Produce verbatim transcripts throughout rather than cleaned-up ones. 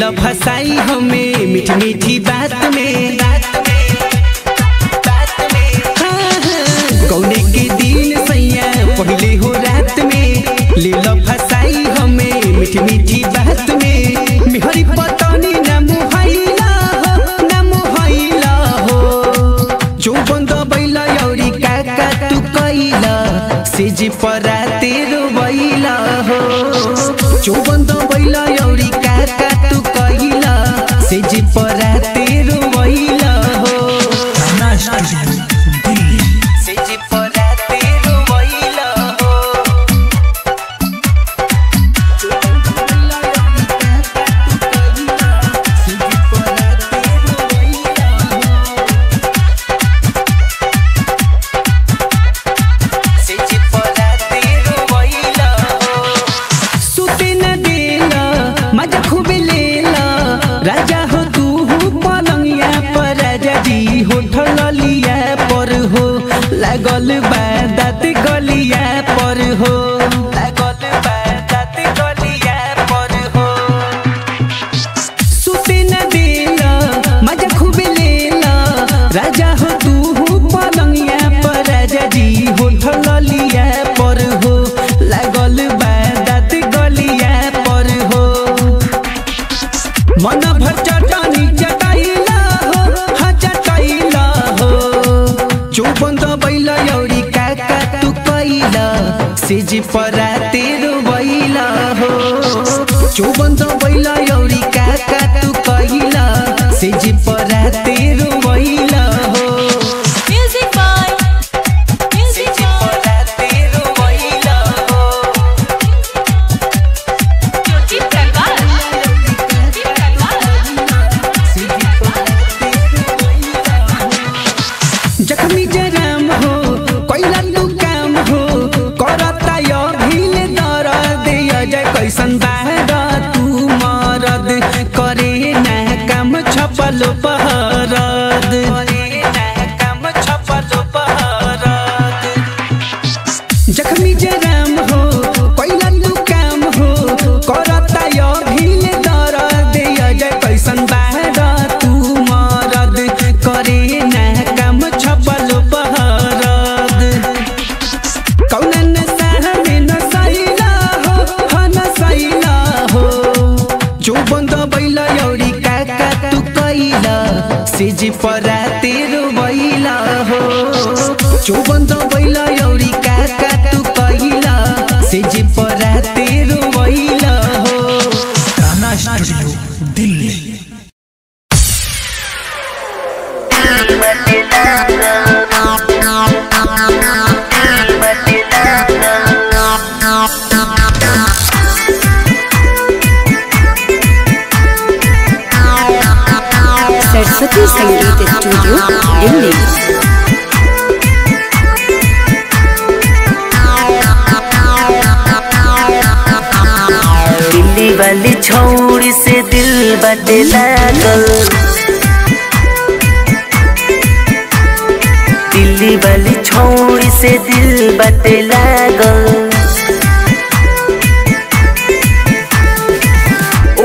ल फसाई हमें मीठी मीठी बात में, गौने के दिन सैया पहले हो रात में, ले ल फसाई हमें मीठी मीठी बात में। मिहरी पतनी ना मुहैला ना मुहैला हो, जो बंद बैला औरी काका तू कैला, से जी पराते रोवैला हो। जो बंद बैला औरी काका तू कैला, से जी पराते रोवैला हो। राजा हो तू हो पलंगिया पर, राजा जी हो ठलिया पर हो, लागल बा दाँत गलिया पर हो, लागल बा दाँत गलिया पर हो। सुते न देला मजा खूब लेला, राजा हो तू हो पलंगिया पर, राजा जी हो ठलिया पर हो, लागल बा दाँत गलिया पर हो। मन भर चटनी चटैला हो, हाँ चटैला हो, जो बंद बैला औरी काका तू कैला, से जी पराते रोवैला हो। जो बंद बैला औरी काका तू कैला, से जी पराते रोवैला हो। जख्मी जराम हो कैला तू काम हो, करता अभिल दर्द अजय कैसन बार तू मरद, करे ना काम छपलो पहरद, करे ना काम छपलो पहरद। जख्मी जराम हो कैला तू काम हो, करता अभिल दर्द अजय कैसन बार तू मरद, करे ना से जी पराते रोवैला हो। जो बंद बैला औरी काका तू कैला, से जी पराते रोवैला हो। ताना स्टूडियो दिल्ली। सरस्वती संगीत स्टूडियो दिल्ली। दिल्ली वाली छोड़ी से दिल बाटे लागल, दिल्ली वाली छोड़ी से दिल बाटे लागल,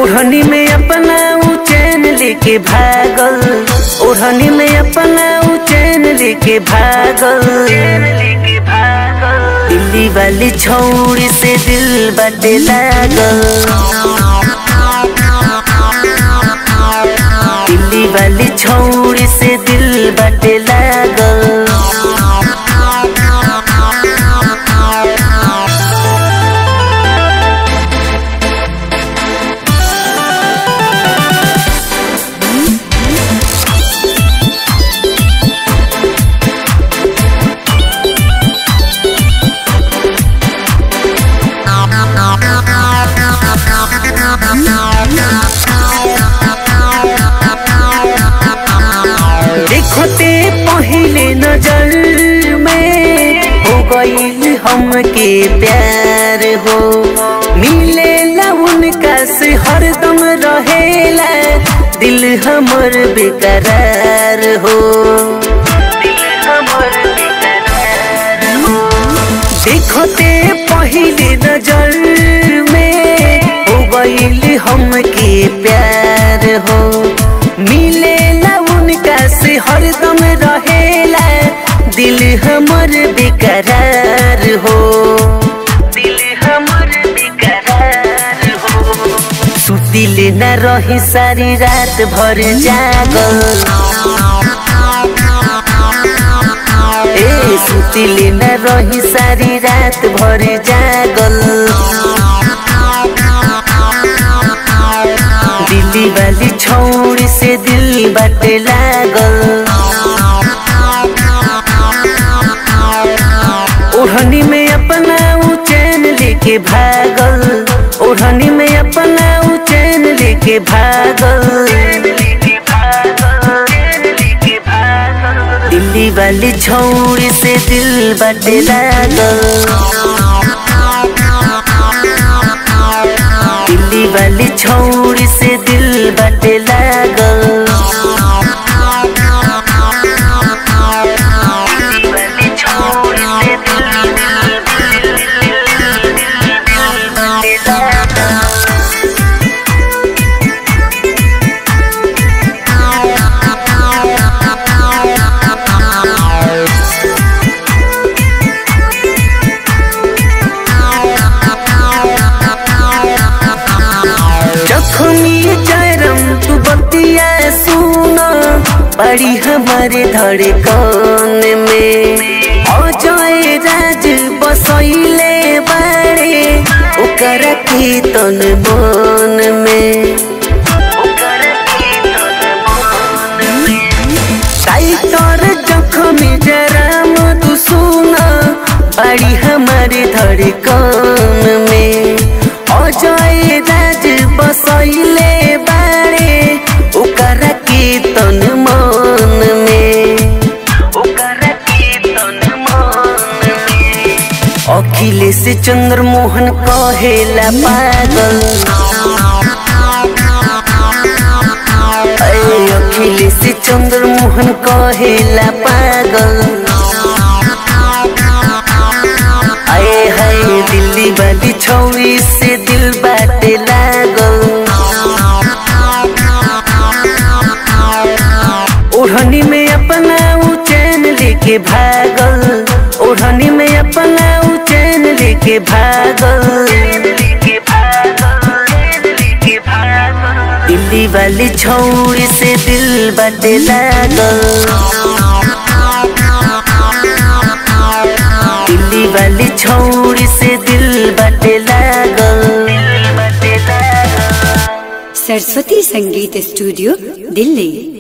ओढ़नी में अपना चैन लेके भागल, ओढ़नी में अपना चैन लेके भागल, दिल्ली वाली छोड़ी से दिल बाटे लागल, दिल्ली वाली छोड़ी से दिल बाटे लागल। देखो ते पहले नजर में हो गई हमके प्यार हो, मिले ला उनका से हरदम रहेला दिल हमर बेकरार हो। देखो ते पहले नजर में हो गईली हमके प्यार हो, मिलेला उनका से हरदम रहेला दिल हमर बेकरार हो, दिल हमर बेकरार हो। सुतिल न रही सारी रात भर जागल, सुतिल न रही सारी रात भर जागल। दिल्ली वाली छोड़ी से दिल बाट लागल, ओढ़नी में अपना उचैन लेके भागल, ओढ़नी में अपना उचैन लेके भागल। दिल्ली वाली छोरी से दिल बाट लागल, दिल्ली वाली छोरी से दिल बाट लागल। बड़ी हमारे धड़कन में हो जाए राज बसैले बारे ओकरा के तन मन में, तोर जख्मी जराम तू सुना। बड़ी हमारे धड़कन में हो जाए राज बसैले बारे ओकरा के तन मन अखिले से चंद्रमोहन कहेला पागल, अखिले से चंद्रमोहन कहेला पागल। आए हाय दिल्ली वाली छौरी से दिल बाट लागल, ओढ़नी में अपना उचैन लेके भागल, ओढ़नी में अपना उचैन लेके भागल। दिल्ली वाली छौरी से दिल बाट लागल, दिल्ली वाली छौरी से दिल बाट लागल। सरस्वती संगीत स्टूडियो दिल्ली।